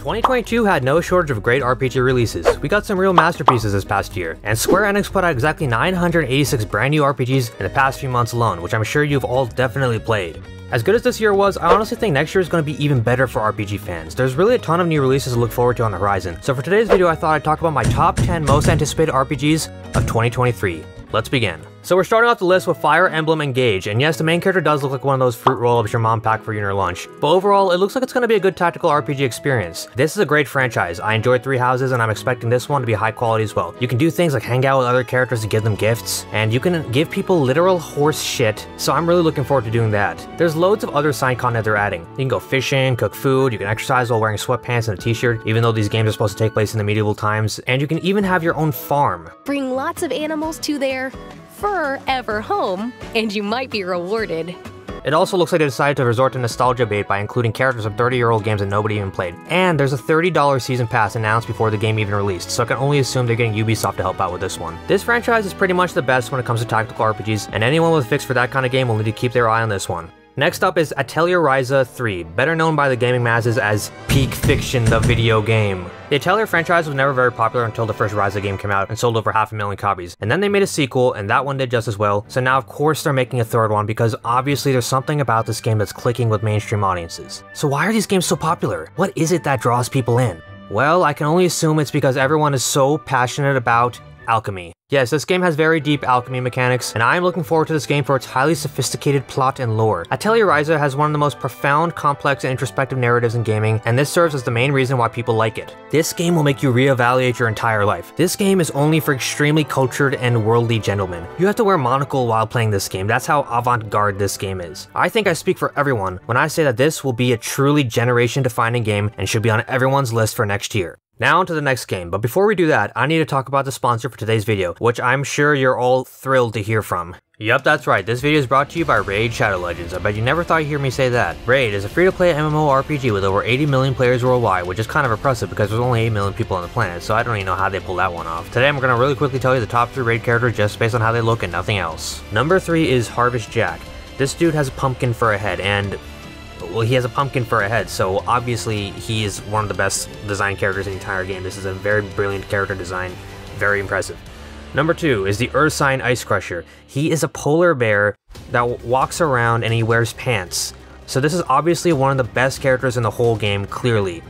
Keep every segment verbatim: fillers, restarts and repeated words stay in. twenty twenty-two had no shortage of great R P G releases. We got some real masterpieces this past year, and Square Enix put out exactly nine hundred eighty-six brand new R P Gs in the past few months alone, which I'm sure you've all definitely played. As good as this year was, I honestly think next year is going to be even better for R P G fans. There's really a ton of new releases to look forward to on the horizon, so for today's video I thought I'd talk about my top ten most anticipated R P Gs of twenty twenty-three. Let's begin. So we're starting off the list with Fire Emblem Engage, and yes, the main character does look like one of those fruit roll-ups your mom packed for you in her lunch, but overall, it looks like it's going to be a good tactical R P G experience. This is a great franchise. I enjoyed Three Houses, and I'm expecting this one to be high quality as well. You can do things like hang out with other characters to give them gifts, and you can give people literal horse shit, so I'm really looking forward to doing that. There's loads of other side content they're adding. You can go fishing, cook food, you can exercise while wearing sweatpants and a t-shirt, even though these games are supposed to take place in the medieval times, and you can even have your own farm. Bring lots of animals to their forever home, and you might be rewarded. It also looks like they decided to resort to nostalgia bait by including characters from thirty-year-old games that nobody even played. And there's a thirty dollar season pass announced before the game even released, so I can only assume they're getting Ubisoft to help out with this one. This franchise is pretty much the best when it comes to tactical R P Gs, and anyone with a fix for that kind of game will need to keep their eye on this one. Next up is Atelier Ryza three, better known by the gaming masses as Peak Fiction the video game. The Atelier franchise was never very popular until the first Ryza game came out and sold over half a million copies, and then they made a sequel and that one did just as well, so now of course they're making a third one because obviously there's something about this game that's clicking with mainstream audiences. So why are these games so popular? What is it that draws people in? Well, I can only assume it's because everyone is so passionate about alchemy. Yes, this game has very deep alchemy mechanics, and I am looking forward to this game for its highly sophisticated plot and lore. Atelier Ryza has one of the most profound, complex, and introspective narratives in gaming, and this serves as the main reason why people like it. This game will make you reevaluate your entire life. This game is only for extremely cultured and worldly gentlemen. You have to wear monocle while playing this game. That's how avant-garde this game is. I think I speak for everyone when I say that this will be a truly generation-defining game and should be on everyone's list for next year. Now on to the next game, but before we do that, I need to talk about the sponsor for today's video, which I'm sure you're all thrilled to hear from. Yep, that's right, this video is brought to you by Raid Shadow Legends. I bet you never thought you'd hear me say that. Raid is a free-to-play MMORPG with over eighty million players worldwide, which is kind of impressive because there's only eight million people on the planet, so I don't even know how they pulled that one off. Today I'm going to really quickly tell you the top three Raid characters just based on how they look and nothing else. Number three is Harvest Jack. This dude has a pumpkin for a head, and well, he has a pumpkin for a head, so obviously he is one of the best designed characters in the entire game. This is a very brilliant character design, very impressive. Number two is the Ursine Ice Crusher. He is a polar bear that walks around and he wears pants. So this is obviously one of the best characters in the whole game, clearly.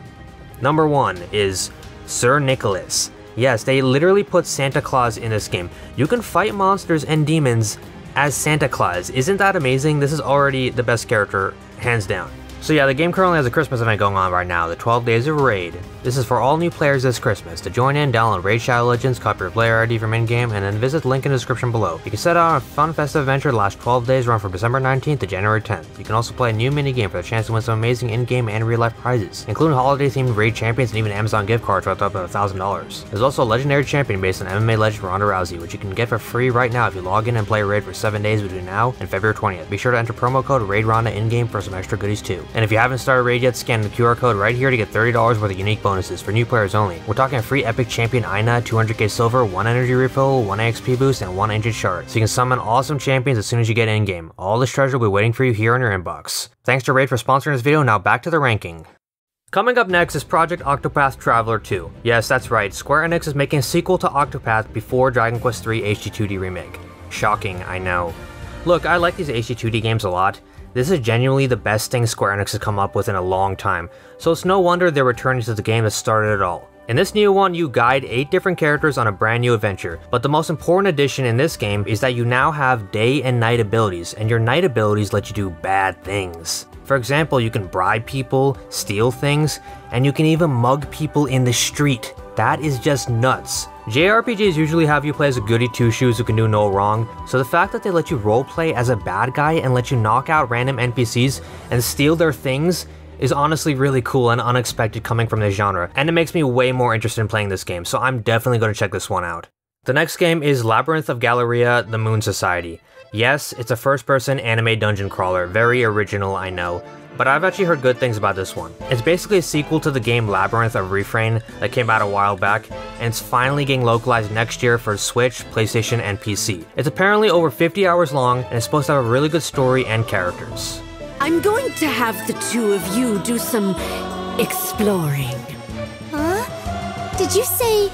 Number one is Sir Nicholas. Yes, they literally put Santa Claus in this game. You can fight monsters and demons as Santa Claus. Isn't that amazing? This is already the best character, hands down. So yeah, the game currently has a Christmas event going on right now, the twelve days of Raid. This is for all new players this Christmas. To join in, download Raid Shadow Legends, copy your player I D from in-game, and then visit the link in the description below. You can set out on a fun festive adventure that lasts twelve days, run from December nineteenth to January tenth. You can also play a new minigame for the chance to win some amazing in-game and real-life prizes, including holiday-themed Raid Champions and even Amazon gift cards worth up to one thousand dollars. There's also a legendary champion based on M M A legend Ronda Rousey, which you can get for free right now if you log in and play Raid for seven days between now and February twentieth. Be sure to enter promo code RAIDRONDA in-game for some extra goodies too. And if you haven't started Raid yet, scan the Q R code right here to get thirty dollars worth of unique bonuses for new players only. We're talking a free epic champion Aina, two hundred K silver, one energy refill, one X P boost, and one ancient shard, so you can summon awesome champions as soon as you get in-game. All this treasure will be waiting for you here in your inbox. Thanks to Raid for sponsoring this video, now back to the ranking. Coming up next is Project Octopath Traveler two. Yes, that's right, Square Enix is making a sequel to Octopath before Dragon Quest three H D two D Remake. Shocking, I know. Look, I like these H D two D games a lot. This is genuinely the best thing Square Enix has come up with in a long time, so it's no wonder they're returning to the game that started it all. In this new one, you guide eight different characters on a brand new adventure, but the most important addition in this game is that you now have day and night abilities, and your night abilities let you do bad things. For example, you can bribe people, steal things, and you can even mug people in the street. That is just nuts. J R P Gs usually have you play as a goody two-shoes who can do no wrong, so the fact that they let you roleplay as a bad guy and let you knock out random N P Cs and steal their things is honestly really cool and unexpected coming from this genre, and it makes me way more interested in playing this game, so I'm definitely going to check this one out. The next game is Labyrinth of Galleria: The Moon Society. Yes, it's a first-person anime dungeon crawler, very original, I know, but I've actually heard good things about this one. It's basically a sequel to the game Labyrinth of Refrain that came out a while back, and it's finally getting localized next year for Switch, PlayStation, and P C. It's apparently over fifty hours long, and it's supposed to have a really good story and characters. I'm going to have the two of you do some exploring. Huh? Did you say...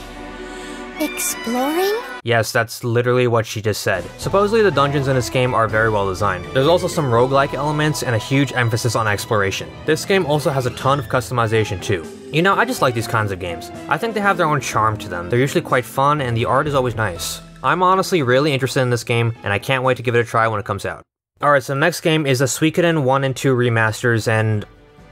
exploring? Yes, that's literally what she just said. Supposedly the dungeons in this game are very well designed. There's also some roguelike elements and a huge emphasis on exploration. This game also has a ton of customization too. You know, I just like these kinds of games. I think they have their own charm to them. They're usually quite fun and the art is always nice. I'm honestly really interested in this game and I can't wait to give it a try when it comes out. Alright, so the next game is the Suikoden one and two remasters and...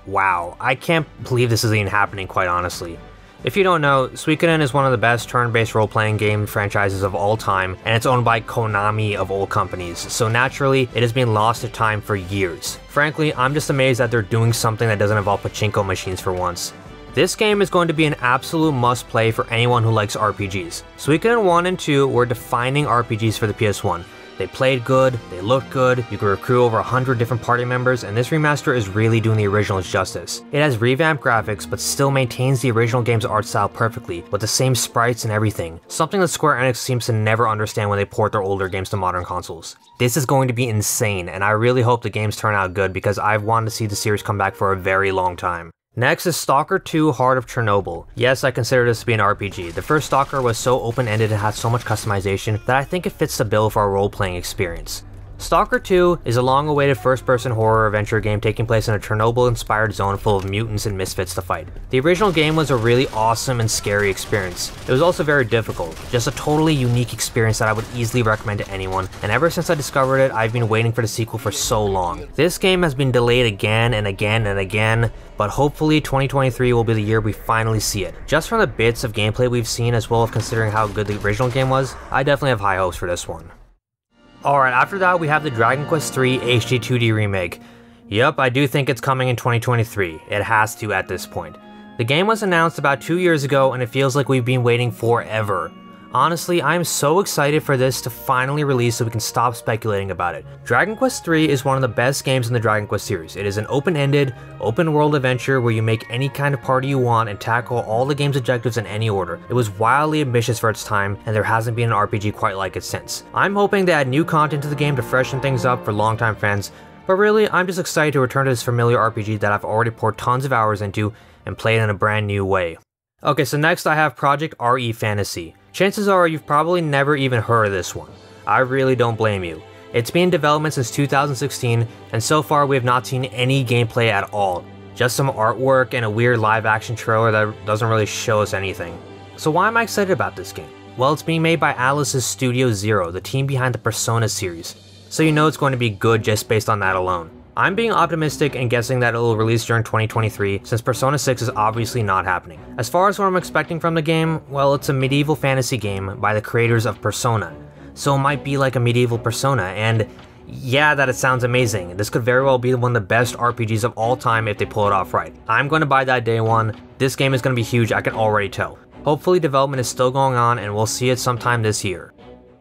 wow, I can't believe this is even happening, quite honestly. If you don't know, Suikoden is one of the best turn-based role-playing game franchises of all time, and it's owned by Konami of all companies, so naturally, it has been lost to time for years. Frankly, I'm just amazed that they're doing something that doesn't involve pachinko machines for once. This game is going to be an absolute must-play for anyone who likes R P Gs. Suikoden one and two were defining R P Gs for the P S one. They played good, they looked good, you could recruit over one hundred different party members, and this remaster is really doing the original's justice. It has revamped graphics, but still maintains the original game's art style perfectly, with the same sprites and everything, something that Square Enix seems to never understand when they port their older games to modern consoles. This is going to be insane, and I really hope the games turn out good because I've wanted to see the series come back for a very long time. Next is Stalker two Heart of Chernobyl. Yes, I consider this to be an R P G. The first Stalker was so open-ended and had so much customization that I think it fits the bill for a role-playing experience. Stalker two is a long-awaited first-person horror adventure game taking place in a Chernobyl-inspired zone full of mutants and misfits to fight. The original game was a really awesome and scary experience. It was also very difficult, just a totally unique experience that I would easily recommend to anyone, and ever since I discovered it, I've been waiting for the sequel for so long. This game has been delayed again and again and again, but hopefully twenty twenty-three will be the year we finally see it. Just from the bits of gameplay we've seen as well as considering how good the original game was, I definitely have high hopes for this one. Alright, after that we have the Dragon Quest three H D two D remake. Yup, I do think it's coming in twenty twenty-three, it has to at this point. The game was announced about two years ago and it feels like we've been waiting forever. Honestly, I am so excited for this to finally release so we can stop speculating about it. Dragon Quest three is one of the best games in the Dragon Quest series. It is an open-ended, open-world adventure where you make any kind of party you want and tackle all the game's objectives in any order. It was wildly ambitious for its time, and there hasn't been an R P G quite like it since. I'm hoping they add new content to the game to freshen things up for longtime fans, but really, I'm just excited to return to this familiar R P G that I've already poured tons of hours into and played in a brand new way. Okay, so next I have Project R E Fantasy. Chances are you've probably never even heard of this one. I really don't blame you. It's been in development since two thousand sixteen, and so far we have not seen any gameplay at all. Just some artwork and a weird live action trailer that doesn't really show us anything. So why am I excited about this game? Well, it's being made by Atlus's Studio Zero, the team behind the Persona series. So you know it's going to be good just based on that alone. I'm being optimistic and guessing that it will release during twenty twenty-three, since Persona six is obviously not happening. As far as what I'm expecting from the game, well, it's a medieval fantasy game by the creators of Persona. So it might be like a medieval Persona, and yeah, that it sounds amazing. This could very well be one of the best R P Gs of all time if they pull it off right. I'm going to buy that day one. This game is going to be huge, I can already tell. Hopefully development is still going on and we'll see it sometime this year.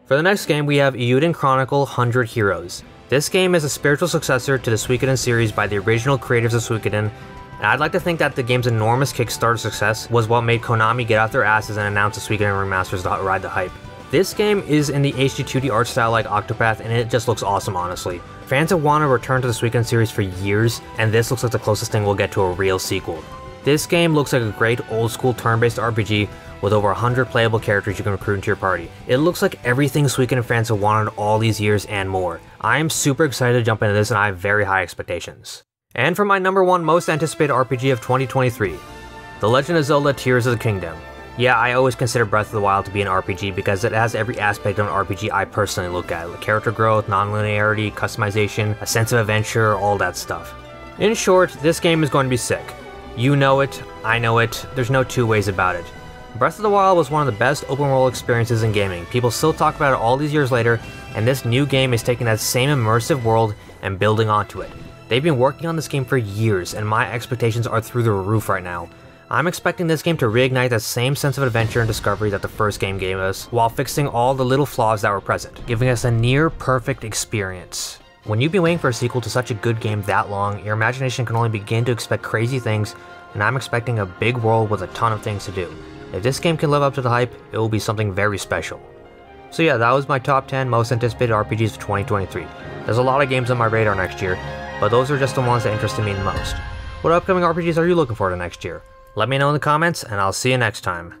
For the next game, we have Euden Chronicle one hundred Heroes. This game is a spiritual successor to the Suikoden series by the original creators of Suikoden, and I'd like to think that the game's enormous Kickstarter success was what made Konami get out their asses and announce the Suikoden remasters to ride the hype. This game is in the H D two D art style like Octopath, and it just looks awesome honestly. Fans have wanted to return to the Suikoden series for years, and this looks like the closest thing we'll get to a real sequel. This game looks like a great old school turn-based R P G with over one hundred playable characters you can recruit into your party. It looks like everything Suikoden fans have wanted all these years and more. I am super excited to jump into this and I have very high expectations. And for my number one most anticipated R P G of twenty twenty-three, The Legend of Zelda Tears of the Kingdom. Yeah, I always consider Breath of the Wild to be an R P G because it has every aspect of an R P G I personally look at, like character growth, non-linearity, customization, a sense of adventure, all that stuff. In short, this game is going to be sick. You know it, I know it, there's no two ways about it. Breath of the Wild was one of the best open world experiences in gaming. People still talk about it all these years later, and this new game is taking that same immersive world and building onto it. They've been working on this game for years, and my expectations are through the roof right now. I'm expecting this game to reignite that same sense of adventure and discovery that the first game gave us, while fixing all the little flaws that were present, giving us a near perfect experience. When you've been waiting for a sequel to such a good game that long, your imagination can only begin to expect crazy things, and I'm expecting a big world with a ton of things to do. If this game can live up to the hype, it will be something very special. So yeah, that was my top ten most anticipated R P Gs of twenty twenty-three. There's a lot of games on my radar next year, but those are just the ones that interested me the most. What upcoming R P Gs are you looking for to next year? Let me know in the comments, and I'll see you next time.